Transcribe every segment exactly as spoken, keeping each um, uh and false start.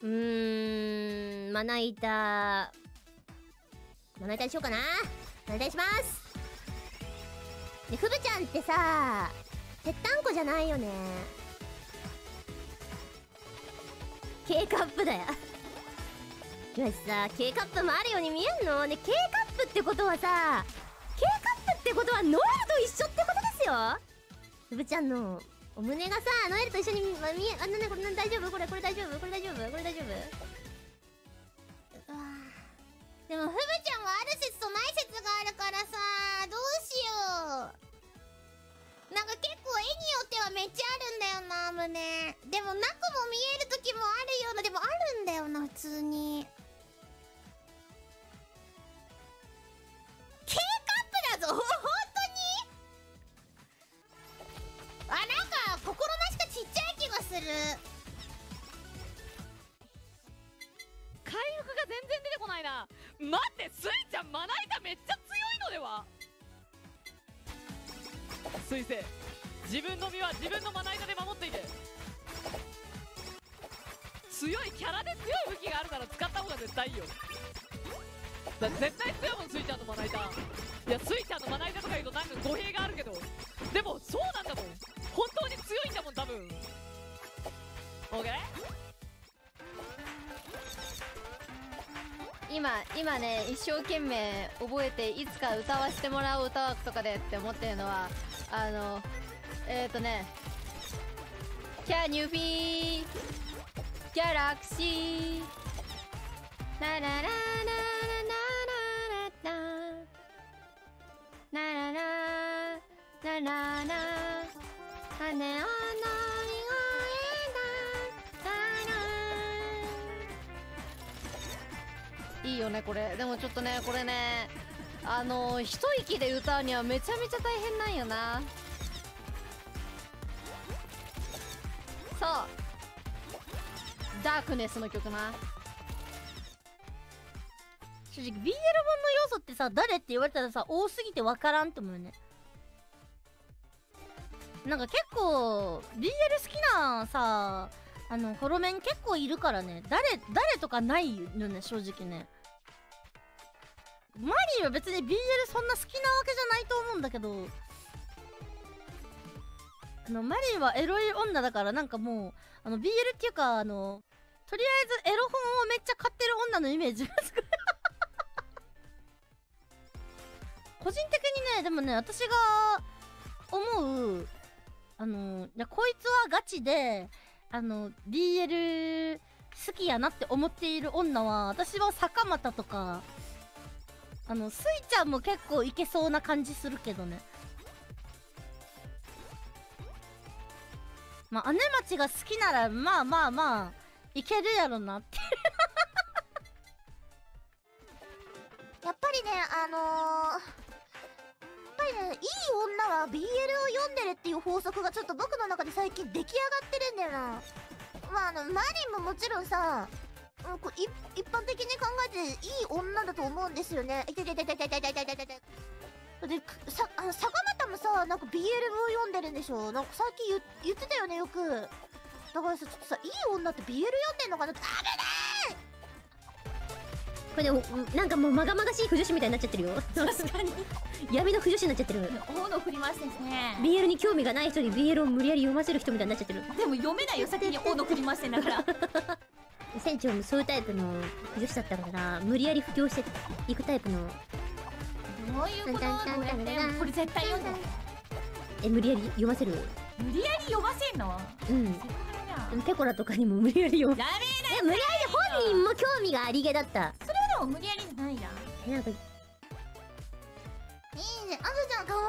うーん、まな板、まな板にしようかな。まな板にします。で、ふぶちゃんってさ、ぺったんこじゃないよね。 K カップだよ。よしさ、K カップもあるように見えんのね。K カップってことはさ、K カップってことはノエルと一緒ってことですよ。ふぶちゃんのお胸がさ、ノエルと一緒に見え、あ、なんだこれ、なんだ、大丈夫これ、これ大丈夫これ大丈夫これ大丈夫。うわぁ。でも、ふぶちゃんはある説とない説があるからさ、どうしよう。なんか結構絵によってはめっちゃあるんだよな、胸。でもなくも見える時もあるような、でもあるんだよな、普通に。K カップだぞ、ほんとに。あ、なんか心なしかちっちゃい気がする。回復が全然出てこないな。待って、スイちゃんまな板めっちゃ強いのでは。スイセイ、自分の身は自分のまな板で守っていて、強いキャラで強い武器があるなら使った方が絶対いいよ。だから絶対強いもん、スイちゃんのまな板。いや、スイちゃんのまな板とか言うとなんか語弊があるけど、でもそうなんだもん、本当に強いんだもん、多分。 OK？ 今今ね、一生懸命覚えて、いつか歌わせてもらう歌枠とかでって思ってるのは、あのえっ、ー、とね「Can you be Galaxy」「ラララララララララララララララネオン」いいよねこれ。でもちょっとね、これね、あのー、一息で歌うにはめちゃめちゃ大変なんよな。そう、ダークネスの曲な。正直 ビーエル 本の要素ってさ、誰って言われたらさ、多すぎて分からんと思うよね。なんか結構 ビーエル 好きなさ、あのコロメン結構いるからね、誰誰とかないよね、正直ね。マリーは別に ビーエル そんな好きなわけじゃないと思うんだけど、あのマリーはエロい女だから、なんかもうあの ビーエル っていうか、あのとりあえずエロ本をめっちゃ買ってる女のイメージがすごい。個人的にね、でもね、私が思う、あのいや、こいつはガチであの ビーエル 好きやなって思っている女は、私は坂又とか、あのスイちゃんも結構いけそうな感じするけどね。まあ姉町が好きならまあまあまあいけるやろなって。やっぱりね、あのーやっぱりね、いい女は ビーエル を読んでるっていう法則がちょっと僕の中で最近出来上がってるんだよな。まああのマリンももちろんさ、うん、こ一般的に考えていい女だと思うんですよね。いてててててててててててて。で、さ、あの坂本もさ、なんか ビーエル を読んでるんでしょ。なんか最近 言, 言ってたよね、よく。だからさ、ちょっとさ、いい女って ビーエル 読んでんのかな。ダメだー。これでなんかもうまがまがしい腐女子みたいになっちゃってるよ。確かに闇の腐女子になっちゃってる。斧を振り回してですね。ビーエル に興味がない人に ビーエル を無理やり読ませる人みたいになっちゃってる。でも読めないよ、先に斧振り回してんだから。船長もそういうタイプの腐女子だったから無理やり布教していくタイプの。どういうことなの？これ絶対読んだ。え、無理やり読ませる。無理やり読ませんの？うん。ペコラとかにも無理やり読ませる。え、無理やり本人も興味がありげだった。無理やりじゃないや。いいね、あずちゃん可愛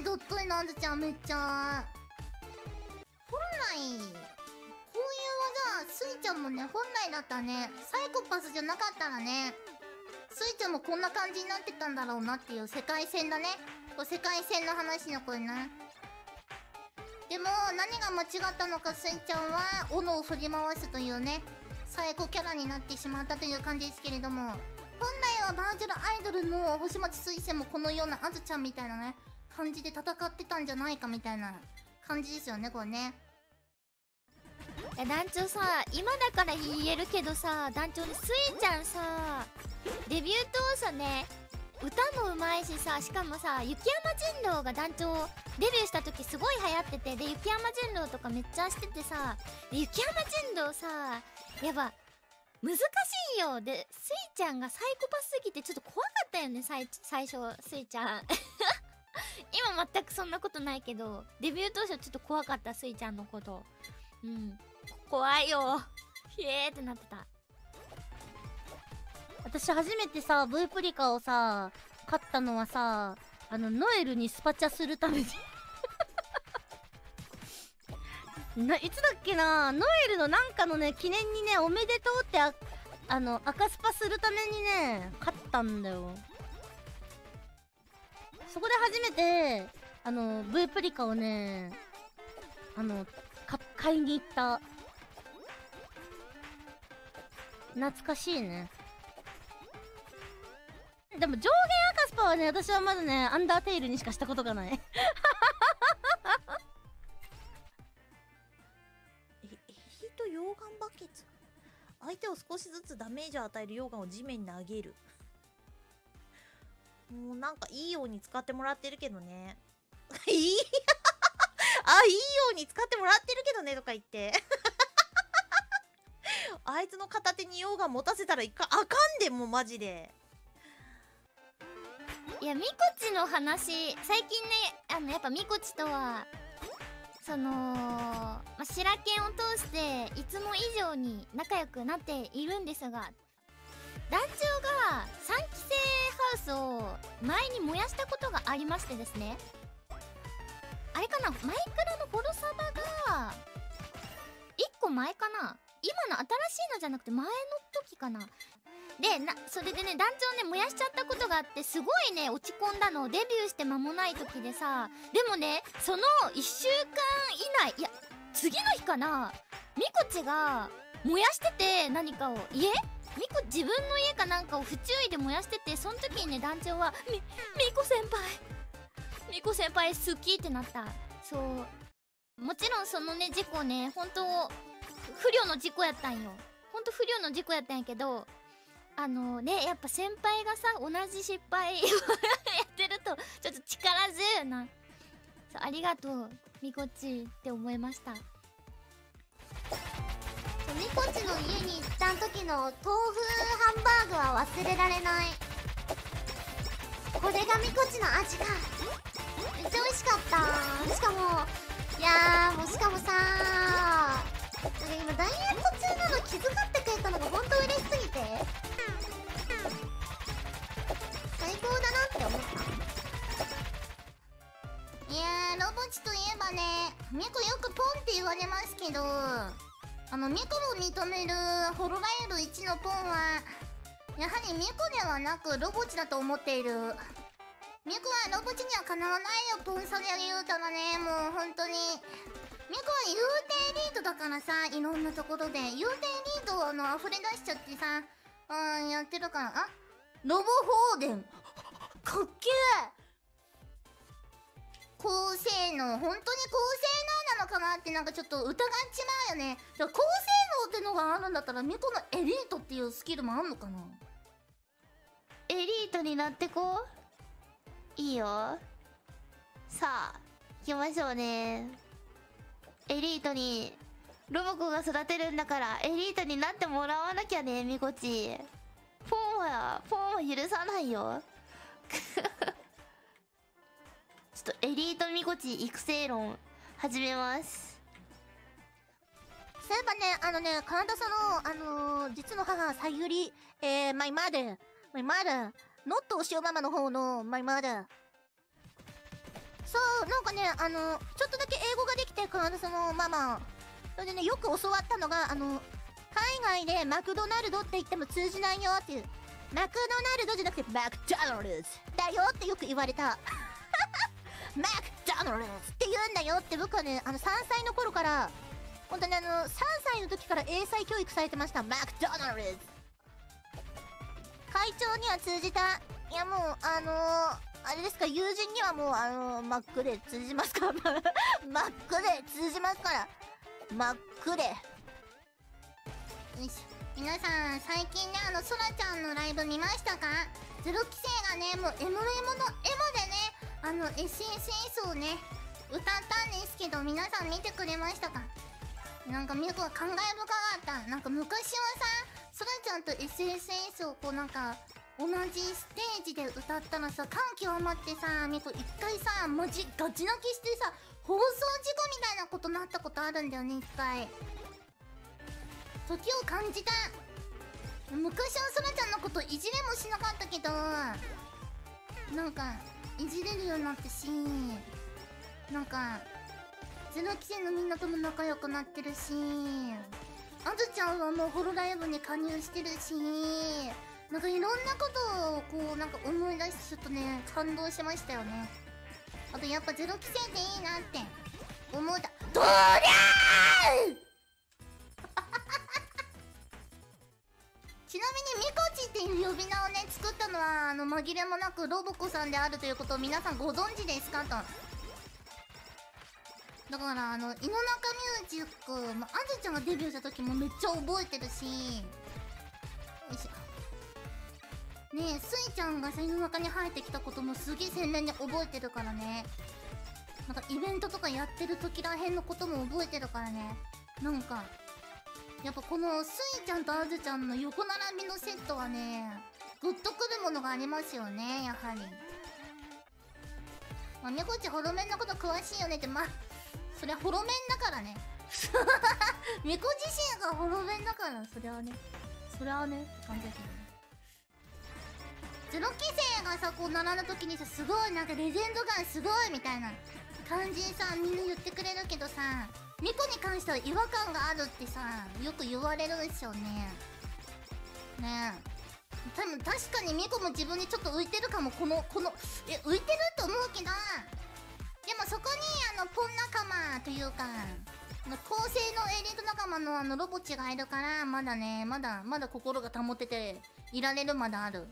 いね、どっといのあずちゃんめっちゃ。本来、こういう技、スイちゃんもね、本来だったね。サイコパスじゃなかったらね、スイちゃんもこんな感じになってたんだろうなっていう世界線だね。これ世界線の話のこれね。でも、何が間違ったのか、スイちゃんは斧を振り回すというね、サイコキャラになってしまったという感じですけれども。本来はバーチャルアイドルの星町水星もこのようなあずちゃんみたいなね、感じで戦ってたんじゃないかみたいな感じですよね、これね。いや団長さ、今だから言えるけどさ、団長ね、スイちゃんさ、デビュー当初ね、歌もうまいしさ、しかもさ、雪山人狼が団長デビューした時すごい流行ってて、で雪山人狼とかめっちゃしててさ、で雪山人狼さ、やば難しいよ。でスイちゃんがサイコパスすぎてちょっと怖かったよね、最最初スイちゃん今全くそんなことないけど、デビュー当初ちょっと怖かった、スイちゃんのこと。うん、怖いよ、ひえーってなってた。私初めてさ、ブイプリカをさ勝ったのはさ、あのノエルにスパチャするためにないつだっけな、ノエルのなんかのね、記念にね、おめでとうって あ, あの赤スパするためにね勝ったんだよ。そこで初めてあの ブイ プリカをね、あの買いに行った。懐かしいね。でも上限赤スパはね、私はまだねアンダーテイルにしかしたことがないと溶岩バケツ、相手を少しずつダメージを与える溶岩を地面に投げるもうなんかいいように使ってもらってるけどねいいあ、いいように使ってもらってるけどねとか言ってあいつの片手に溶岩持たせたらいかあかんで、もうマジで。いや、みこちの話最近ね、あのやっぱみこちとはその、まあ、シラケンを通していつも以上に仲良くなっているんですが、団長がさんき生ハウスを前に燃やしたことがありましてですね、あれかな、マイクラのフォロサバがいっこまえかな、今の新しいのじゃなくて前の時かな。でな、それでね、団長ね燃やしちゃったことがあって、すごいね落ち込んだの、デビューして間もない時でさ。でもね、そのいっしゅうかん以内、いや次の日かな、みこちが燃やしてて、何かを家みこ自分の家かなんかを不注意で燃やしてて、その時にね団長は「みみこ先輩みこ先輩好き」ってなった。そう、もちろんそのね事故ね、本当不慮の事故やったんよ、本当不慮の事故やったんやけど、あのね、やっぱ先輩がさ同じ失敗をやってるとちょっと力強いな。そう、ありがとうみこちって思いました。みこちの家に行った時の豆腐ハンバーグは忘れられない。これがみこちの味か。めっちゃ美味しかった。しかもいやー、もうしかもさー、なんか今ダイエット中なの気遣ってくれたのが本当嬉しすぎて最高だなって思った。いやー、ロボチといえばね、ミコよくポンって言われますけど、あのミコを認めるホロライブいちのポンはやはりミコではなくロボチだと思っている。ミコはロボチにはかなわないよ、ポンされ言うたらね。もう本当にミコは言うてエリートだからさ、いろんなところで言うてエリートをあの溢れ出しちゃってさ、うん、やってるから。あ、ロボ放電かっけえ。高性能、本当に高性能なのかなってなんかちょっと疑っちまうよね。高性能ってのがあるんだったら、ミコのエリートっていうスキルもあんのかな。エリートになってこう、いいよ。さあ行きましょうね。エリートにロボコが育てるんだから、エリートになってもらわなきゃね、みこち。ポンはポンは許さないよちょっとエリートみこち育成論始めます。そういえばね、あのね、カナダさんのあのー、実の母さゆり、えー、マイマーダーマイマーダーノットお塩ママの方のマイマーダー。そう、なんかね、あのー、ちょっとだけ英語ができて、カナダさんのママそれでね、よく教わったのがあのー海外でマクドナルドって言っても通じないよっていう、マクドナルドじゃなくてマクドナルズだよってよく言われたマクドナルズって言うんだよって、僕はね、あのさんさいの頃から、本当にあのさんさいの時から英才教育されてました。マクドナルズ会長には通じた。いや、もうあのー、あれですか、友人にはもうあのー、マックで通じますかマックで通じますから、マックでよいしょ。皆さん、最近ね、あの、ソラちゃんのライブ見ましたか？ゼロ規制がね、もう エムエム のエモでね、あの、エスエスエス をね、歌ったんですけど、皆さん見てくれましたか？なんか、みこは感慨深かった。なんか、昔はさ、ソラちゃんと エスエスエス をこう、なんか、同じステージで歌ったらさ、感極まってさ、みこ一回さ、マジガチ泣きしてさ、放送事故みたいなことになったことあるんだよね、一回。時を感じた。昔はソラちゃんのこといじれもしなかったけど、なんか、いじれるようになったし、なんか、ゼロ規制のみんなとも仲良くなってるし、あずちゃんはもうホロライブに加入してるし、なんかいろんなことをこうなんか思い出してちょっとね、感動しましたよね。あとやっぱゼロ規制でいいなって思うた。どりゃーちなみにミコチっていう呼び名をね、作ったのはあの紛れもなくロボコさんであるということを皆さんご存知ですかと。だからあの、井の中ミュージック、まあ、あずちゃんがデビューした時もめっちゃ覚えてるし、よいしょ。ねえ、スイちゃんが背の中に生えてきたこともすげえ鮮明に覚えてるからね。なんかイベントとかやってる時らへんのことも覚えてるからね。なんか、やっぱこのスイちゃんとあずちゃんの横並びのセットはね、グッとくるものがありますよね、やはり。まあ、みこちホロメンのこと詳しいよねって、まあ、そりゃホロメンだからね。みこ自身がホロメンだから、そりゃね。そりゃね、って感じですね。ゼロ規制がさ、こう並んだ時にさ、すごいなんかレジェンド感すごいみたいな感じにさ、みんな言ってくれるけどさ、ミコに関しては違和感があるってさ、よく言われるんですよね。ねえ。多分確かにミコも自分でちょっと浮いてるかも、この、この、え、浮いてると思うけど、でもそこにあの、ポン仲間というか、構成のエリート仲間のあの、ロボチがいるから、まだね、まだ、まだ心が保てていられるまだある。